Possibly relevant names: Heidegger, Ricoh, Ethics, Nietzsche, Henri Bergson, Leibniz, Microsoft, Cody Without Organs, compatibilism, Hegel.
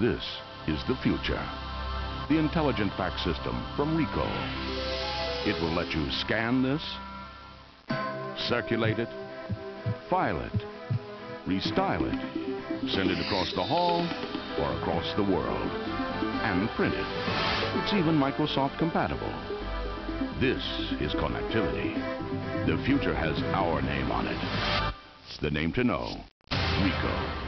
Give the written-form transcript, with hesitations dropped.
This is the future. The intelligent fax system from Ricoh. It will let you scan this, circulate it, file it, restyle it, send it across the hall or across the world, and print it. It's even Microsoft compatible. This is connectivity. The future has our name on it. The name to know, Ricoh.